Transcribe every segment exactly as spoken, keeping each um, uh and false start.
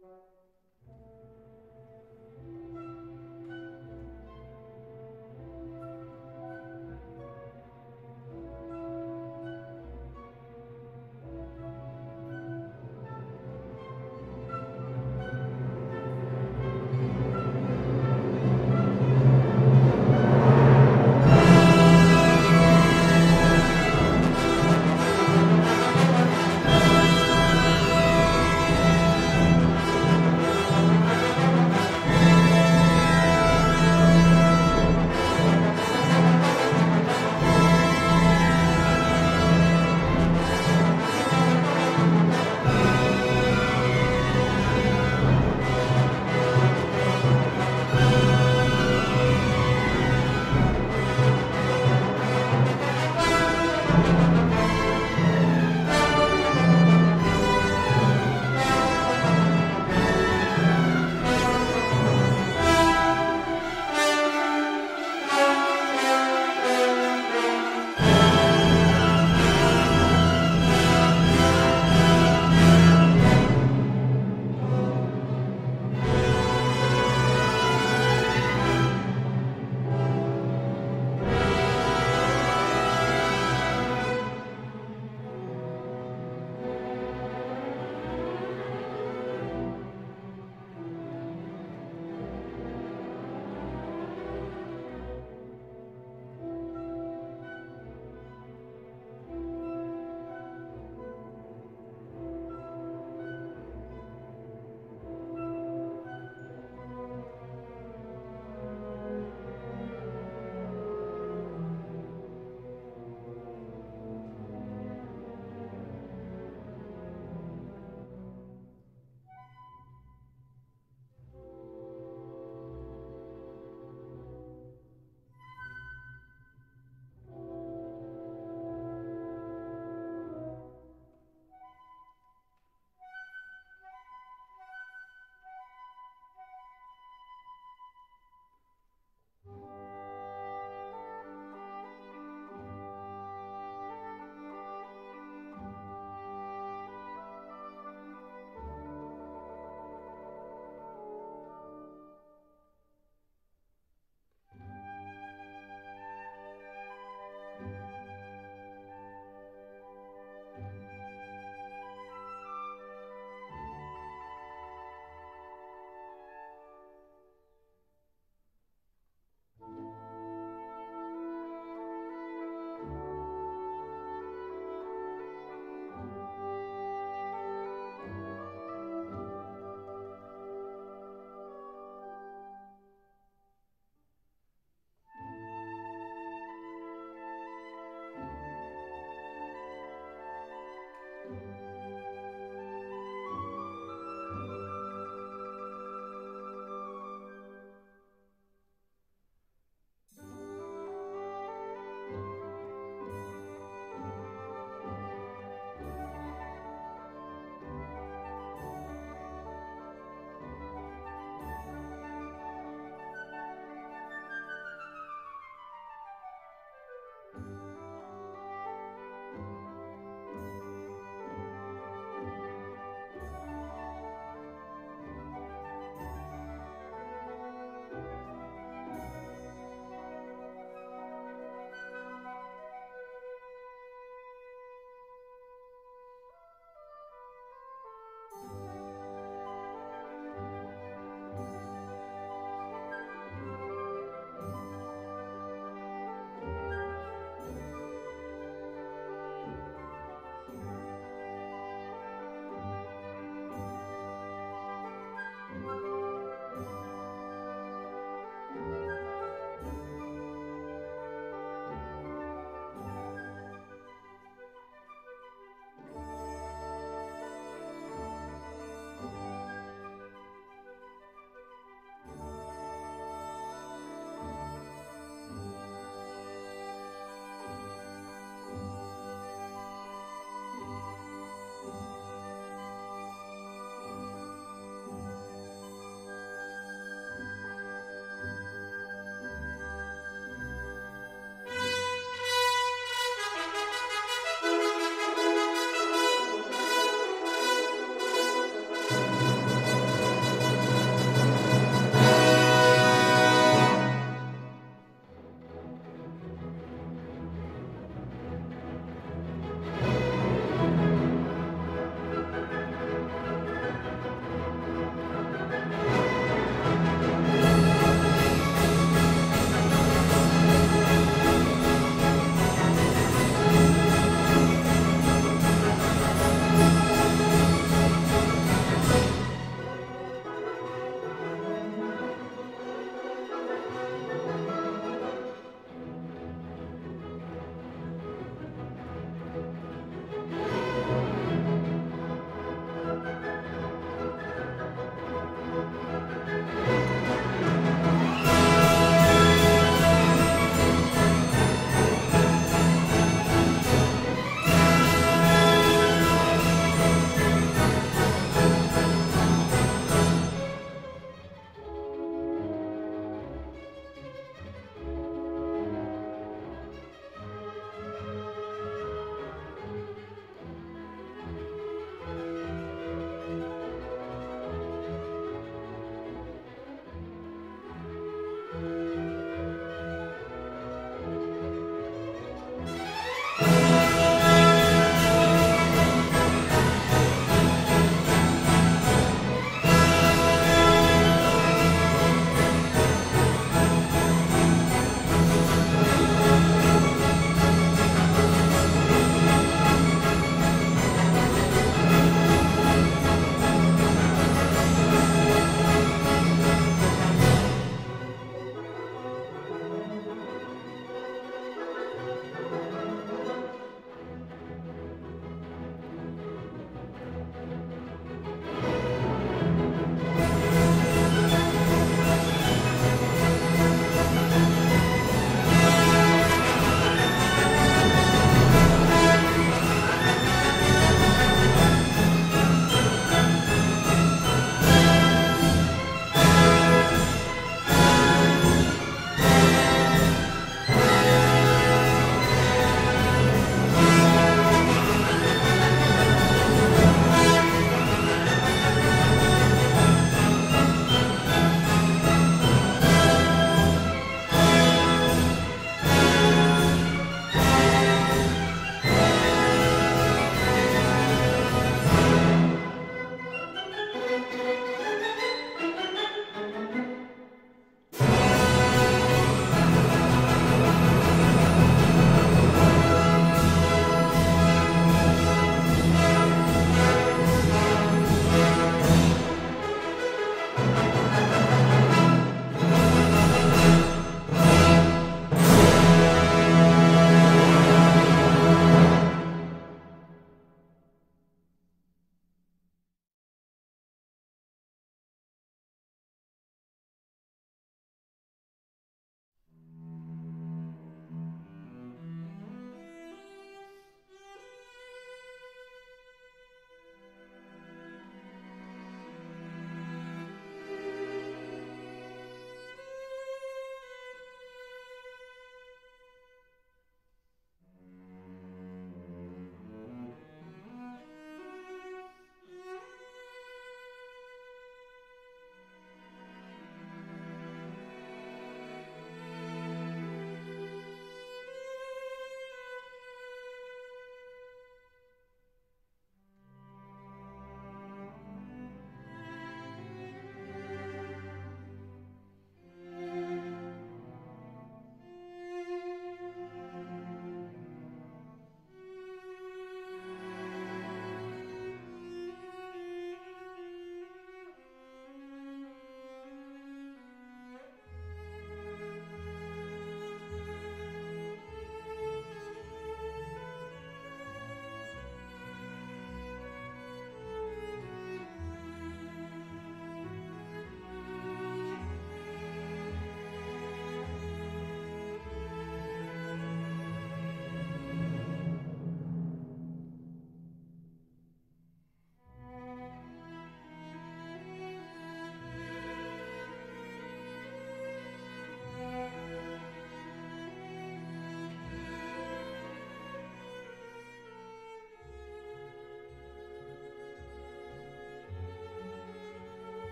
What?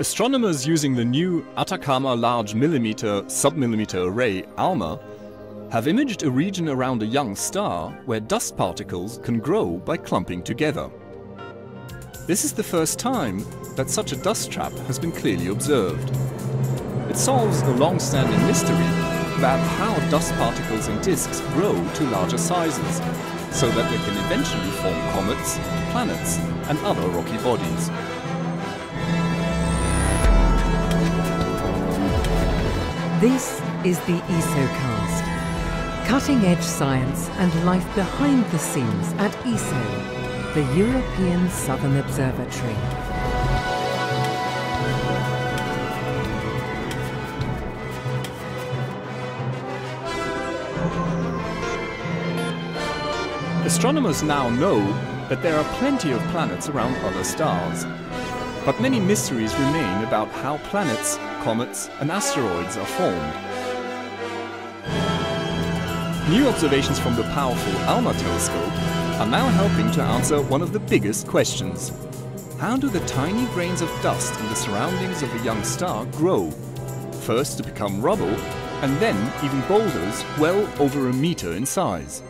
Astronomers using the new Atacama Large Millimeter Submillimeter Array ALMA have imaged a region around a young star where dust particles can grow by clumping together. This is the first time that such a dust trap has been clearly observed. It solves a long-standing mystery about how dust particles and disks grow to larger sizes, so that they can eventually form comets, planets, and other rocky bodies. This is the ESOcast, cutting-edge science and life behind the scenes at ESO, the European Southern Observatory. Astronomers now know that there are plenty of planets around other stars, but many mysteries remain about how planets, comets and asteroids are formed. New observations from the powerful ALMA telescope are now helping to answer one of the biggest questions. How do the tiny grains of dust in the surroundings of a young star grow? First to become rubble, and then even boulders well over a meter in size.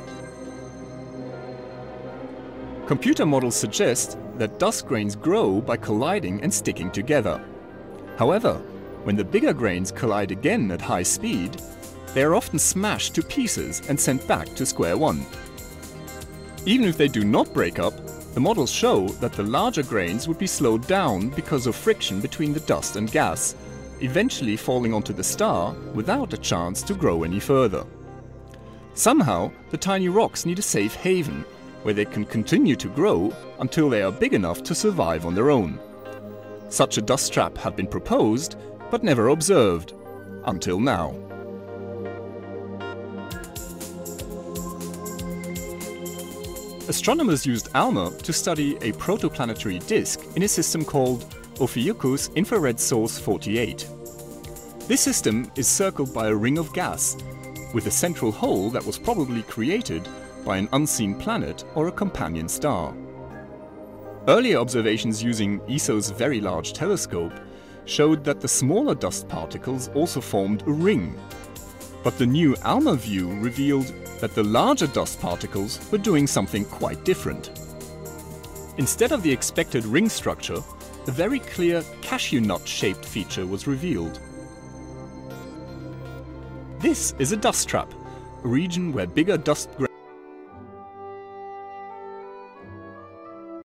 Computer models suggest that dust grains grow by colliding and sticking together. However, when the bigger grains collide again at high speed, they are often smashed to pieces and sent back to square one. Even if they do not break up, the models show that the larger grains would be slowed down because of friction between the dust and gas, eventually falling onto the star without a chance to grow any further. Somehow, the tiny rocks need a safe haven, where they can continue to grow until they are big enough to survive on their own. Such a dust trap had been proposed, but never observed, until now. Astronomers used ALMA to study a protoplanetary disk in a system called Ophiuchus Infrared Source forty-eight. This system is circled by a ring of gas, with a central hole that was probably created by an unseen planet or a companion star. Earlier observations using ESO's Very Large Telescope showed that the smaller dust particles also formed a ring. But the new ALMA view revealed that the larger dust particles were doing something quite different. Instead of the expected ring structure, a very clear cashew nut-shaped feature was revealed. This is a dust trap, a region where bigger dust grains